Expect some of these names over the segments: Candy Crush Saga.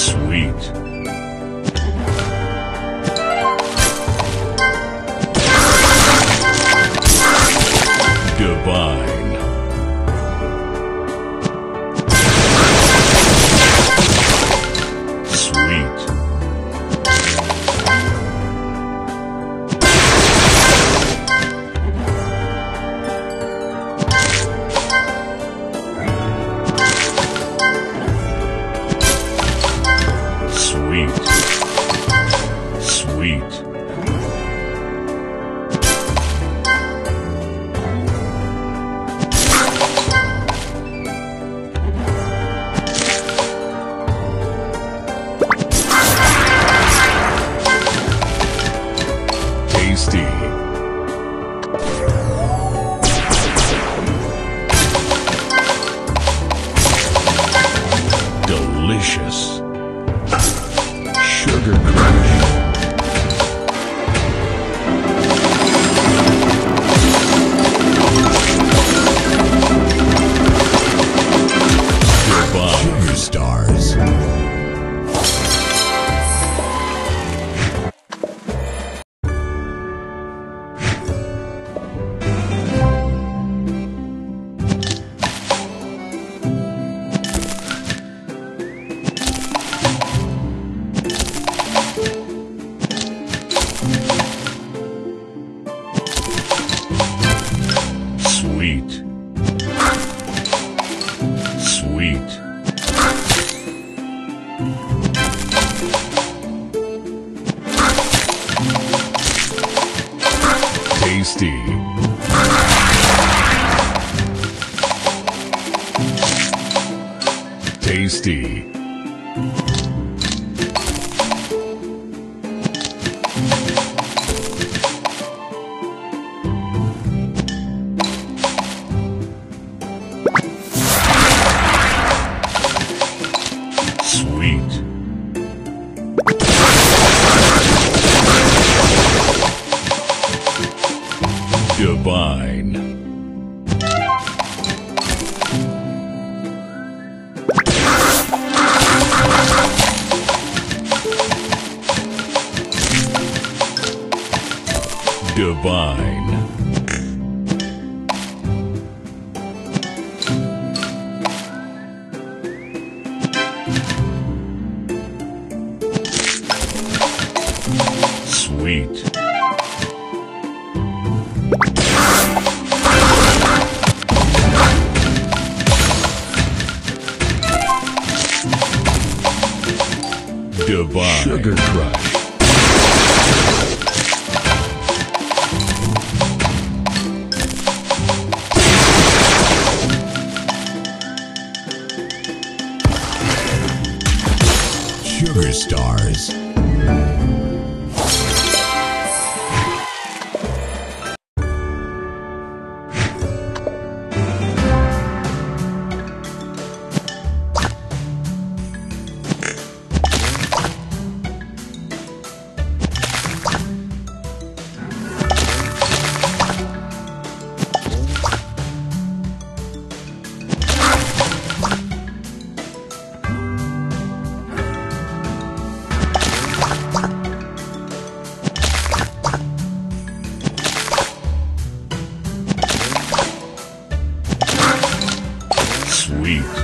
Sweet. Divine. Sweet. Sweet. Sweet. Tasty. Delicious. Sugar Crush. Goodbye. Sugar Stars. Sweet. Sweet. Tasty. Tasty. Sweet. Divine. Divine. Sweet. Divine. Sugar Crush. Sugar Stars. Sweet.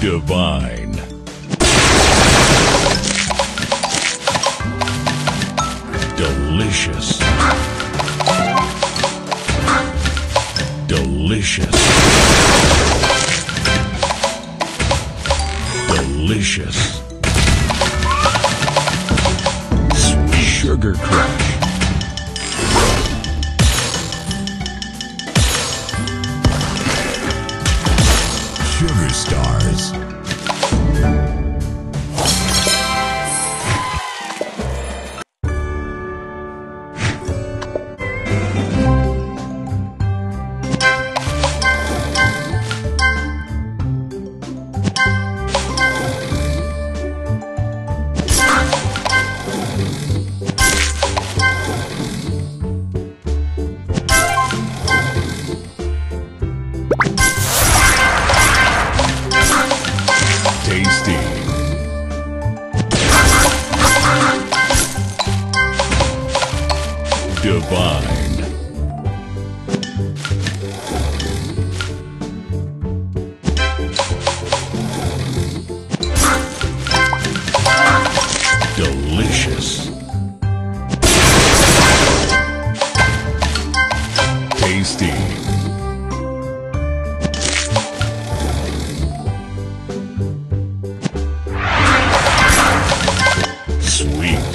Divine. Delicious. Divine. Delicious. Delicious. Delicious. Sugar Crush. Sugar Stars. Divine. Delicious. Tasty. Sweet.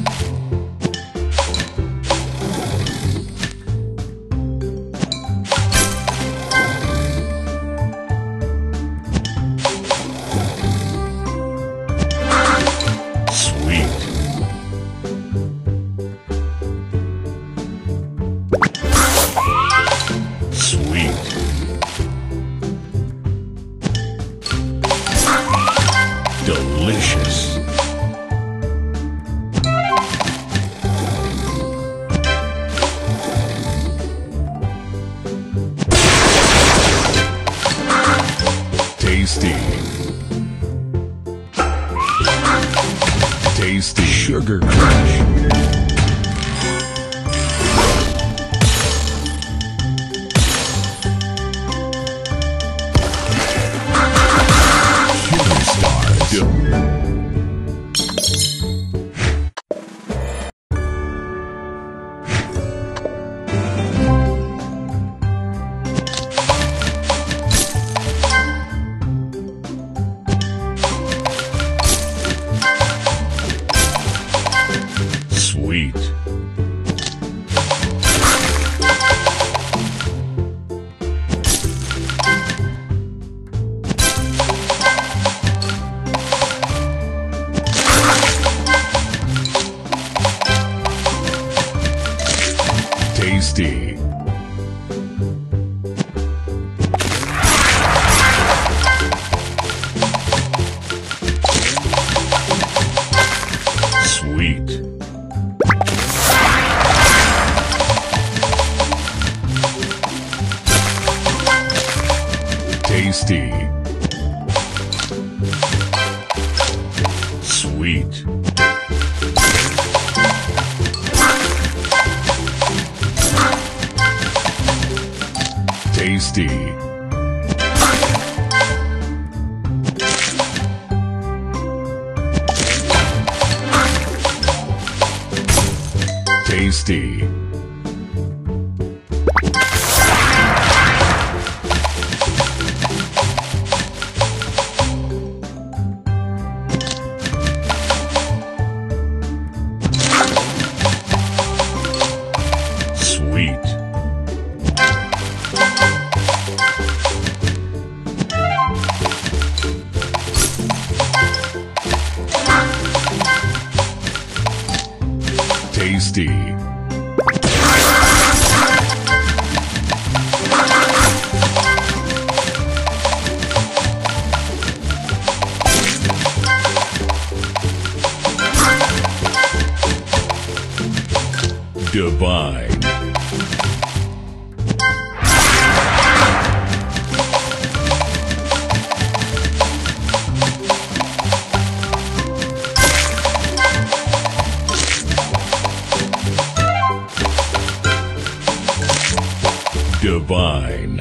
Delicious. Tasty. Tasty Sugar Crush. Sweet. Tasty. Sweet. Tasty. Sweet. Tasty. Tasty. Sweet. Tasty. Divine. Divine.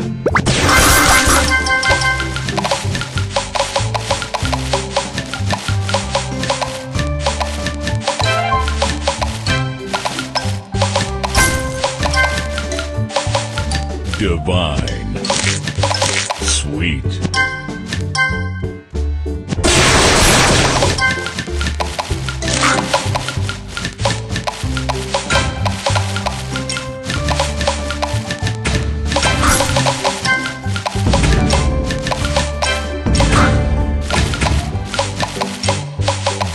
Divine. Sweet.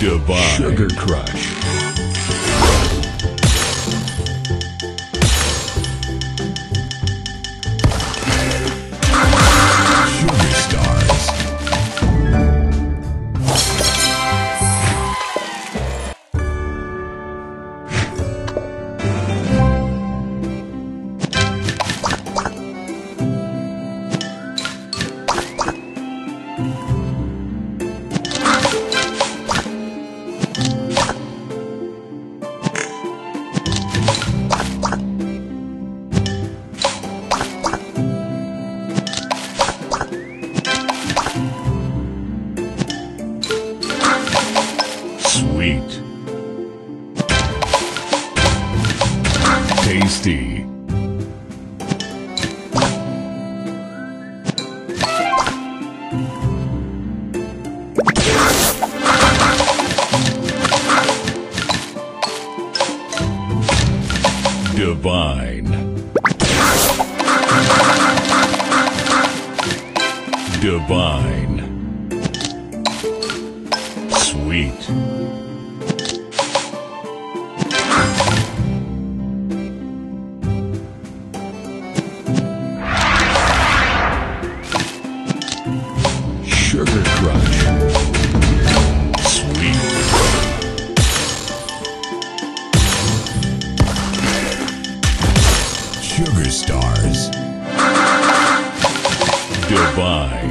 Divine Sugar Crush. Sweet, tasty, divine, divine, sweet. Sugar Crush. Sweet. Sugar Stars. Divine.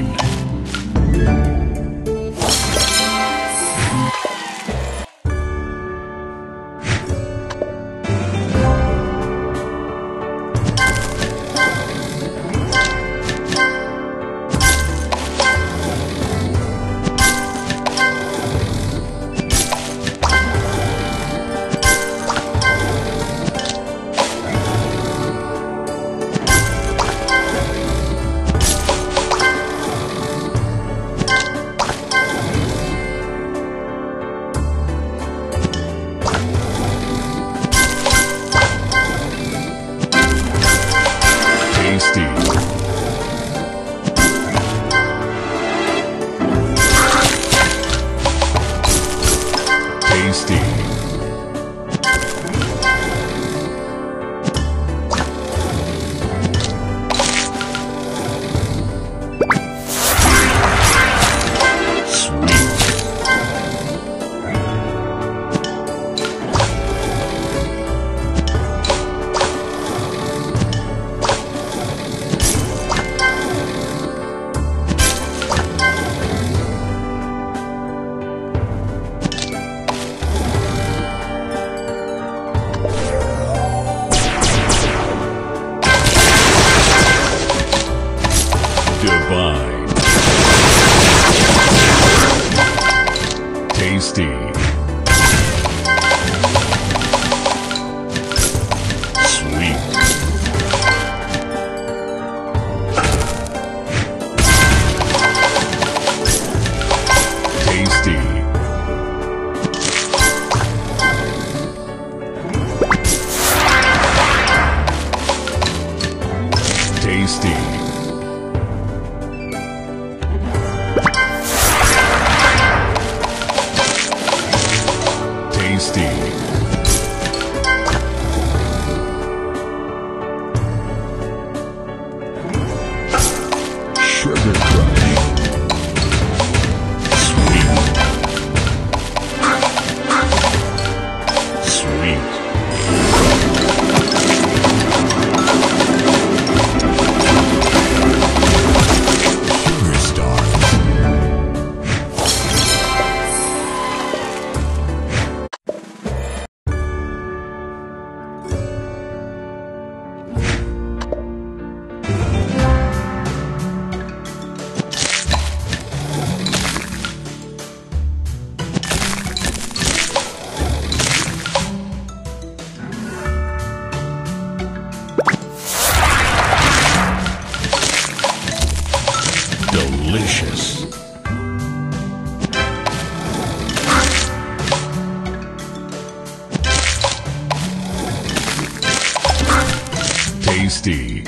Tasty. Sweet. Divine. Tasty. Sweet. Tasty. Tasty. Tasty. Sugar Crush. Sweet. Sweet. Sugar Star. Delicious. Tasty.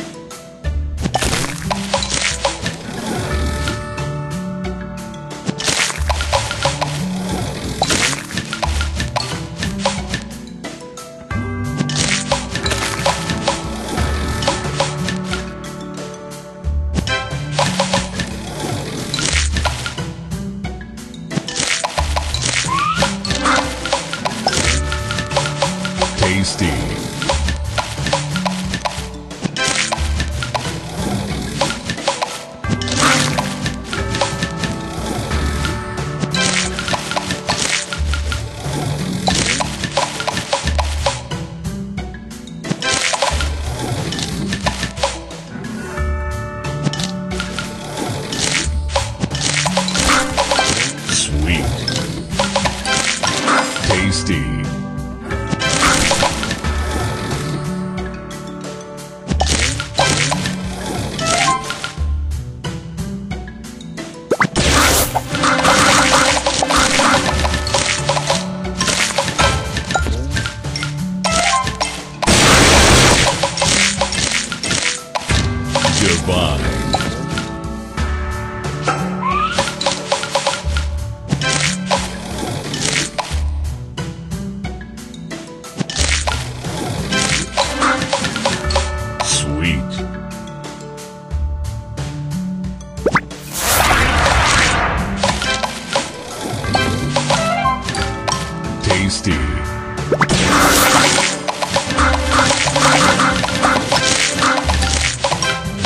Tasty.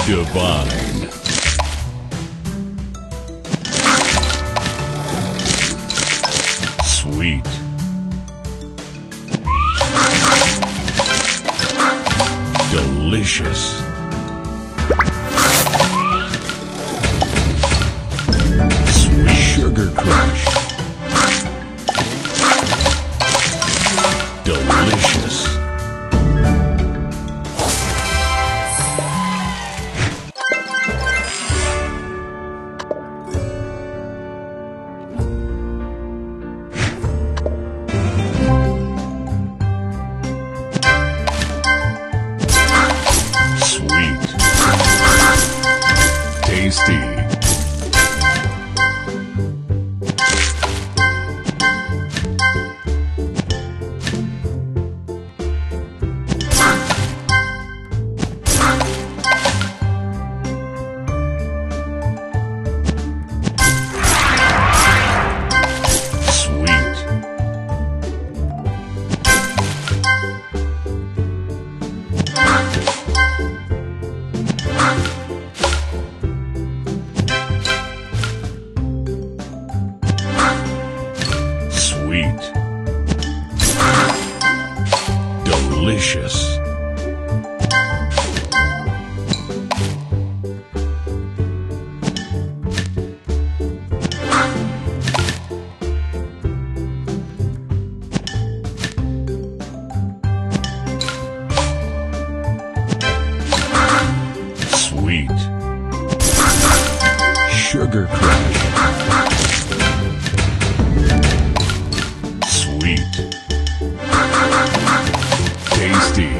Divine. Sweet. Delicious. Sweet Sugar Crush. Delicious. Delicious. Sweet Sugar Crush. Sweet. Tasty.